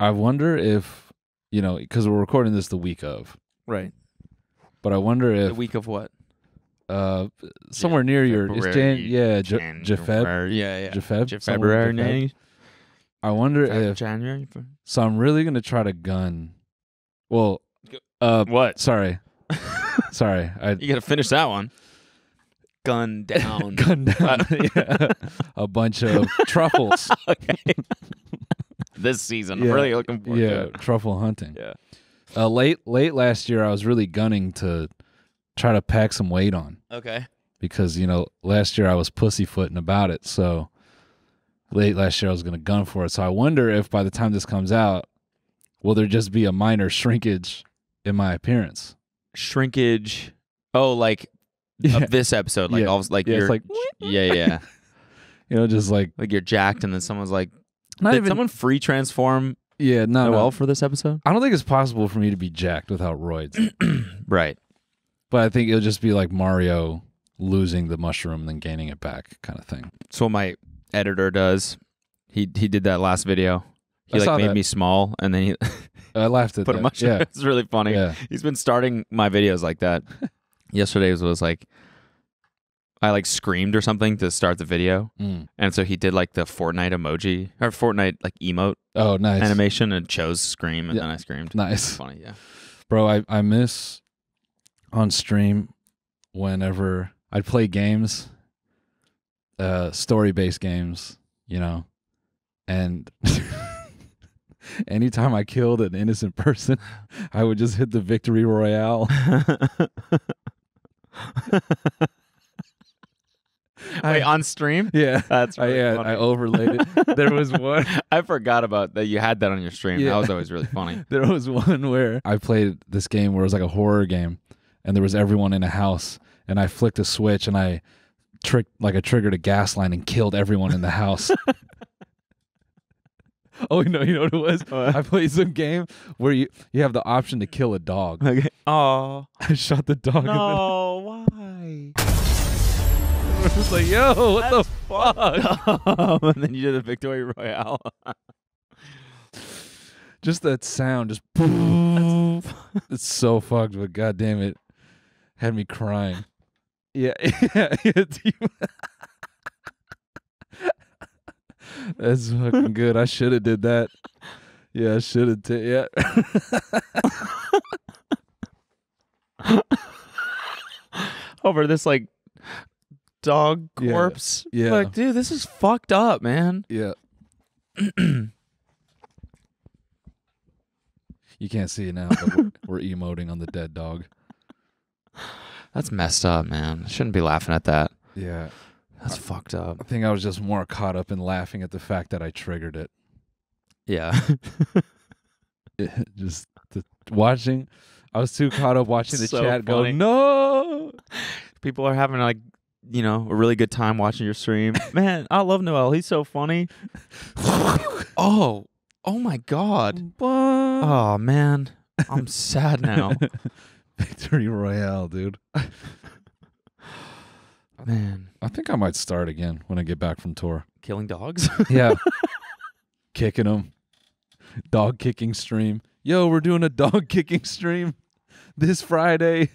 I wonder if, you know, because we're recording this the week of. Right. But I wonder if... The week of what? Somewhere near February, your... January. I wonder if... January? So I'm really going to try to gun... Well... What? Sorry. You got to finish that one. Gun down. Yeah. A bunch of truffles. Okay. This season. Yeah. I'm really looking forward to it. Yeah, truffle hunting. Yeah. Late last year, I was really gunning to try to pack some weight on. Okay. Because, you know, last year I was pussyfooting about it. So late last year I was going to gun for it. So I wonder if by the time this comes out, will there just be a minor shrinkage in my appearance? Shrinkage? Oh, like of this episode. Like, all, like you're like, yeah. You know, just like. Like you're jacked and then someone's like, did someone free transform? Yeah, not well for this episode. I don't think it's possible for me to be jacked without roids. Right. But I think it'll just be like Mario losing the mushroom and then gaining it back kind of thing. So what my editor does, he did that last video. He like made me small and then he I laughed at put that. A mushroom. Yeah. It's really funny. Yeah. He's been starting my videos like that. Yesterday was like I like screamed or something to start the video, and so he did like the Fortnite emoji or Fortnite like emote. Oh, nice animation and chose scream, and then I screamed. Nice, funny, yeah, bro. I miss on stream whenever I'd play games, story-based games, you know, and anytime I killed an innocent person, I would just hit the victory royale. Wait, on stream? Yeah. That's right. Really I overlaid it. There was one. I forgot about that. You had that on your stream. Yeah. That was always really funny. There was one where I played this game where it was like a horror game, and there was everyone in a house, and I flicked a switch, and I triggered a gas line and killed everyone in the house. Oh, no, you know what it was? I played some game where you have the option to kill a dog. Okay. Oh. I shot the dog. No, why? It was like, yo, what the fuck? And then you did a victory royale. Just that sound, just poof. It's so fucked, but goddamn it, had me crying. Yeah. That's fucking good. I should have did that. Yeah, I should have. Yeah. Over this like. Dog corpse. Yeah. Like, dude, this is fucked up, man. Yeah. You can't see it now, but we're emoting on the dead dog. That's messed up, man. Shouldn't be laughing at that. Yeah. That's fucked up. I think I was just more caught up in laughing at the fact that I triggered it. Yeah. Just watching. I was too caught up watching the chat funny. Go, no. People are having like, you know, a really good time watching your stream. Man, I love Noel. He's so funny. Oh my God. What? Oh, man. I'm sad now. Victory Royale, dude. Man. I think I might start again when I get back from tour. Killing dogs? Yeah. Kicking them. Dog kicking stream. Yo, we're doing a dog kicking stream this Friday.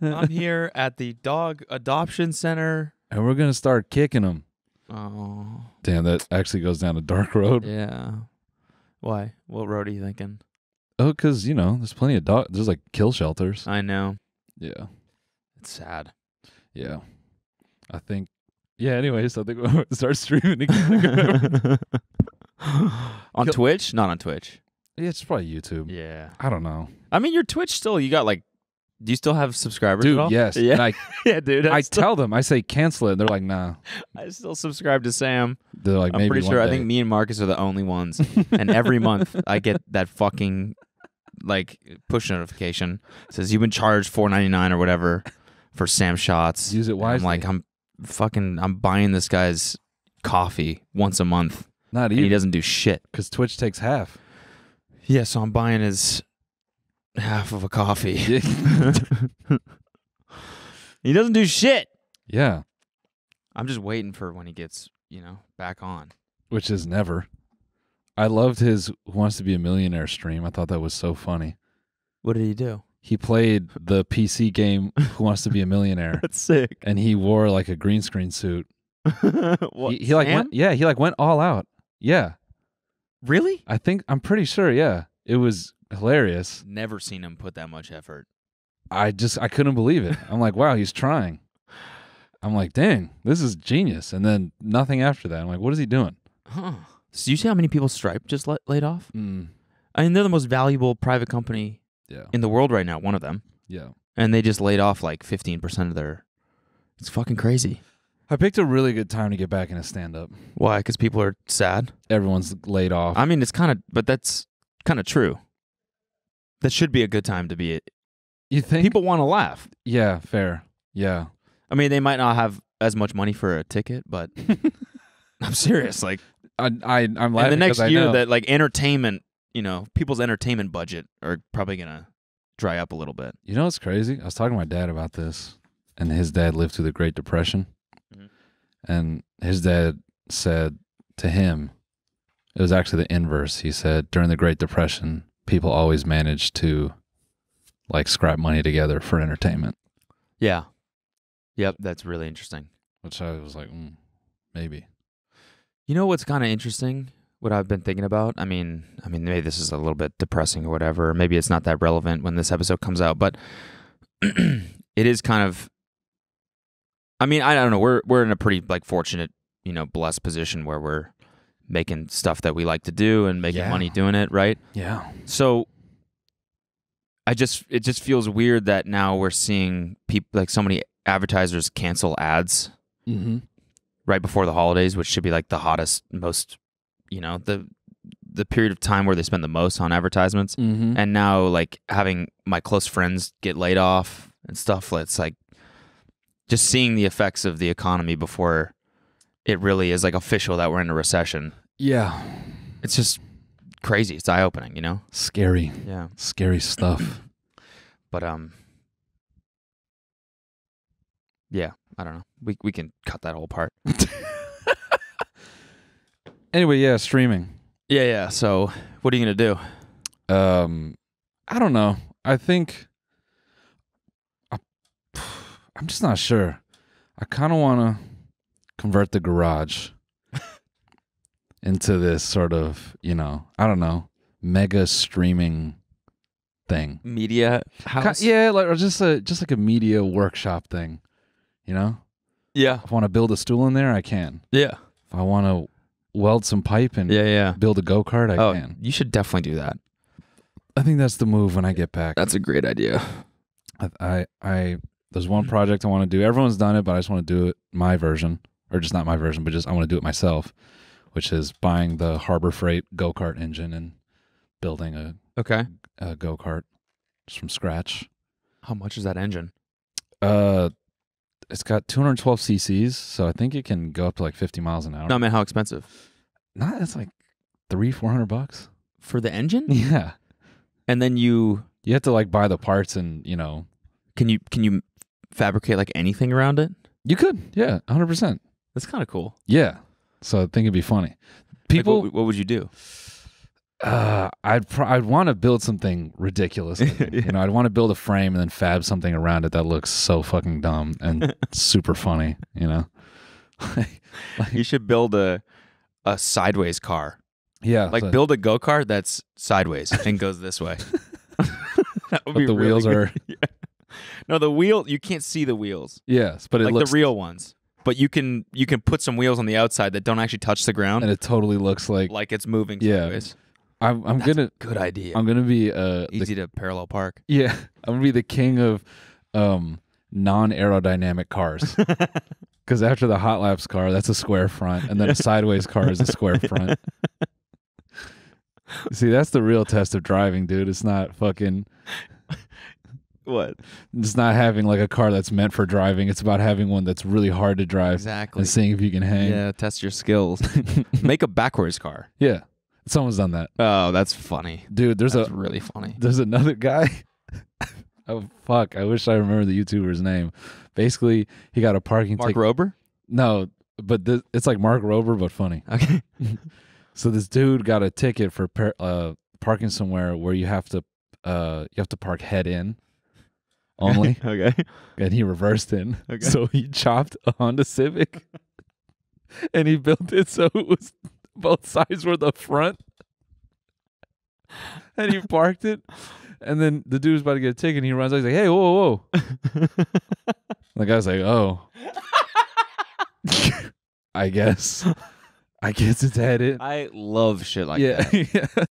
I'm here at the dog adoption center. And we're going to start kicking them. Oh. Damn, that actually goes down a dark road. Yeah. Why? What road are you thinking? Oh, because, you know, there's plenty of dogs. There's like kill shelters. I know. Yeah. It's sad. Yeah. I think. Yeah, anyways, I think we'll start streaming again. On Twitch? Not on Twitch. Yeah, it's probably YouTube. Yeah. I don't know. I mean, your Twitch still, you got like. Do you still have subscribers, dude? At all? Yes. Yeah. Yeah, dude. I tell them. I say cancel it. And they're like, nah. I still subscribe to Sam. They're like, I'm pretty sure. I think me and Marcus are the only ones. And every month I get that fucking like push notification. It says you've been charged $4.99 or whatever for Sam shots. Use it wisely. And I'm like, I'm buying this guy's coffee once a month. Not even. And he doesn't do shit because Twitch takes half. Yeah, so I'm buying his. Half of a coffee. He doesn't do shit. Yeah. I'm just waiting for when he gets, you know, back on. Which is never. I loved his Who Wants to Be a Millionaire stream. I thought that was so funny. What did he do? He played the PC game Who Wants to Be a Millionaire. That's sick. And he wore like a green screen suit. What, he like went, yeah, he like went all out. Yeah. Really? I think I'm pretty sure, yeah. It was hilarious. Never seen him put that much effort. I couldn't believe it. I'm like, wow, he's trying. I'm like, dang, this is genius. And then nothing after that. I'm like, what is he doing? Huh. So you see how many people Stripe just laid off? Mm. I mean, they're the most valuable private company in the world right now, one of them. Yeah. And they just laid off like 15% of their... It's fucking crazy. I picked a really good time to get back into stand-up. Why? Because people are sad? Everyone's laid off. I mean, it's kind of... But that's kind of true. That should be a good time to be... You think? People want to laugh. Yeah, fair. Yeah. I mean, they might not have as much money for a ticket, but... I'm serious, like... I'm laughing. And the next year, that like entertainment, you know, people's entertainment budget are probably gonna dry up a little bit. You know what's crazy? I was talking to my dad about this, and his dad lived through the Great Depression, and his dad said to him, it was actually the inverse. He said during the Great Depression, people always managed to like scrap money together for entertainment. Yeah. Yep, that's really interesting. Which I was like, maybe. You know what's kind of interesting, what I've been thinking about? I mean, maybe this is a little bit depressing or whatever. Maybe it's not that relevant when this episode comes out, but it is kind of, I mean, I don't know. We're in a pretty like fortunate, you know, blessed position where we're making stuff that we like to do and making money doing it, right? Yeah. So it just feels weird that now we're seeing people, like so many advertisers cancel ads. Mm-hmm. Right before the holidays, which should be like the hottest, most, you know, the period of time where they spend the most on advertisements. Mm-hmm. And now, like, having my close friends get laid off and stuff, it's like just seeing the effects of the economy before it really is like official that we're in a recession. Yeah. It's just crazy. It's eye-opening, you know? Scary. Yeah. Scary stuff. But, yeah. I don't know. We can cut that whole part. Anyway, yeah, streaming. Yeah. So, what are you gonna do? I don't know. I think I'm just not sure. I kind of want to convert the garage into this sort of, you know, I don't know, mega streaming thing. Media house. Yeah, like or just like a media workshop thing. You know? Yeah. If I want to build a stool in there, I can. Yeah. If I want to weld some pipe and build a go-kart, I can. You should definitely do that. I think that's the move when I get back. That's a great idea. There's one project I want to do. Everyone's done it, but I just want to do it my version. Or just not my version, but just I want to do it myself, which is buying the Harbor Freight go-kart engine and building a go-kart just from scratch. How much is that engine? It's got 212 cc's, so I think it can go up to like 50 miles an hour. No, man, how expensive? It's like $300-400 for the engine. Yeah, and then you have to like buy the parts, and you know, can you fabricate like anything around it? You could, yeah, 100%. That's kind of cool. Yeah, so I think it'd be funny. People, like what would you do? I'd want to build something ridiculous. You know, I'd want to build a frame and then fab something around it that looks so fucking dumb and super funny. You know, like, you should build a sideways car. Yeah, like build a go kart that's sideways and goes this way. That would be the really wheels good. Are. Yeah. No, the wheel you can't see the wheels. Yes, but it like looks... the real ones. But you can put some wheels on the outside that don't actually touch the ground, and it totally looks like it's moving sideways. I'm that's gonna a good idea. I'm gonna be easy to parallel park. Yeah, I'm gonna be the king of non-aerodynamic cars. Because after the Hot Laps car, that's a square front, and then a sideways car is a square front. See, that's the real test of driving, dude. It's not fucking what? It's not having like a car that's meant for driving. It's about having one that's really hard to drive. Exactly. And seeing if you can hang. Yeah, test your skills. Make a backwards car. Yeah. Someone's done that. Oh, that's funny, dude. That's really funny. There's another guy. Oh fuck! I wish I remember the YouTuber's name. Basically, he got a parking ticket. Mark Rober? No, but it's like Mark Rober, but funny. Okay. So this dude got a ticket for parking somewhere where you have to park head in only. Okay. And he reversed in. Okay. So he chopped a Honda Civic and he built it so it was both sides were the front. And he parked it. And then the dude was about to get a ticket and he runs out. He's like, hey, whoa, whoa. The guy's like, oh. I guess. I guess it's headed. I love shit like that. Yeah.